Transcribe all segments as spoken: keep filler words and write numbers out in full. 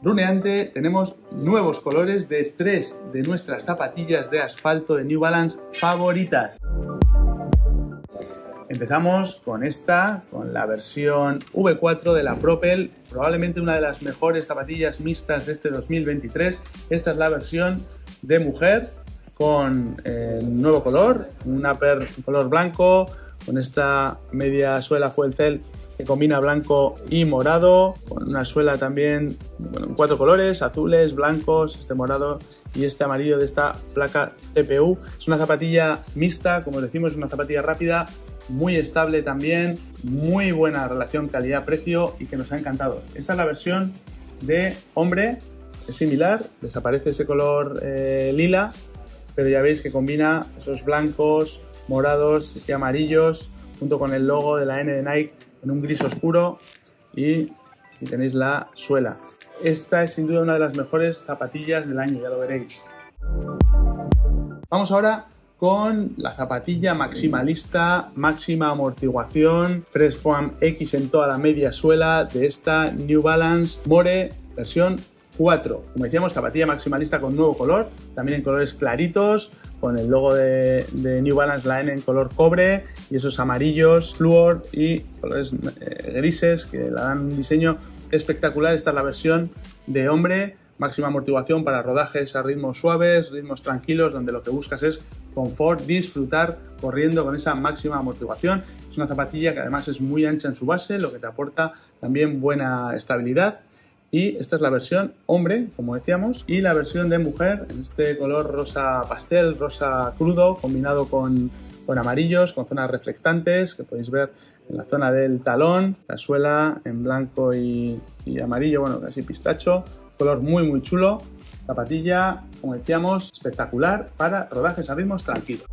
Runeante, tenemos nuevos colores de tres de nuestras zapatillas de asfalto de New Balance favoritas. Empezamos con esta, con la versión V cuatro de la Propel, probablemente una de las mejores zapatillas mixtas de este dos mil veintitrés. Esta es la versión de mujer, con eh, nuevo color, un upper color blanco, con esta media suela FuelCell que combina blanco y morado, con una suela también bueno, en cuatro colores, azules, blancos, este morado y este amarillo de esta placa T P U. Es una zapatilla mixta, como decimos, una zapatilla rápida, muy estable también, muy buena relación calidad-precio y que nos ha encantado. Esta es la versión de hombre, es similar, desaparece ese color eh, lila, pero ya veis que combina esos blancos, morados y amarillos, junto con el logo de la N de Nike, en un gris oscuro y, y tenéis la suela. Esta es sin duda una de las mejores zapatillas del año, ya lo veréis. Vamos ahora con la zapatilla maximalista, máxima amortiguación, fresh form equis en toda la media suela de esta New Balance More versión cuatro. Como decíamos, zapatilla maximalista con nuevo color, también en colores claritos, con el logo de, de New Balance, la N en color cobre y esos amarillos, flúor y colores eh, grises que le dan un diseño espectacular. Esta es la versión de hombre, máxima amortiguación para rodajes a ritmos suaves, ritmos tranquilos, donde lo que buscas es confort, disfrutar corriendo con esa máxima amortiguación. Es una zapatilla que además es muy ancha en su base, lo que te aporta también buena estabilidad. Y esta es la versión hombre, como decíamos, y la versión de mujer, en este color rosa pastel, rosa crudo, combinado con, con amarillos, con zonas reflectantes, que podéis ver en la zona del talón, la suela en blanco y, y amarillo, bueno, casi pistacho, color muy muy chulo, zapatilla, como decíamos, espectacular para rodajes a ritmos tranquilos.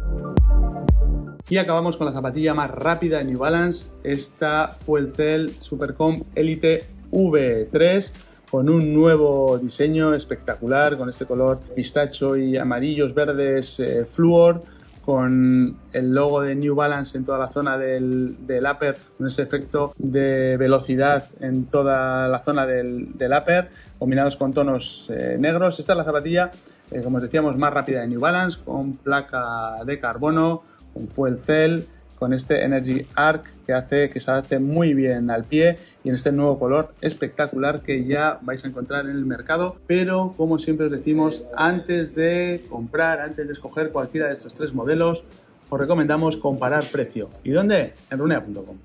Y acabamos con la zapatilla más rápida de New Balance, esta FuelCell Supercomp Elite V tres, con un nuevo diseño espectacular, con este color pistacho y amarillos, verdes, eh, flúor, con el logo de New Balance en toda la zona del, del upper, con ese efecto de velocidad en toda la zona del, del upper, combinados con tonos eh, negros. Esta es la zapatilla, eh, como os decíamos, más rápida de New Balance, con placa de carbono, con FuelCell, con este Energy Arc que hace que se adapte muy bien al pie y en este nuevo color espectacular que ya vais a encontrar en el mercado. Pero como siempre os decimos, antes de comprar, antes de escoger cualquiera de estos tres modelos, os recomendamos comparar precio. ¿Y dónde? En runea punto com.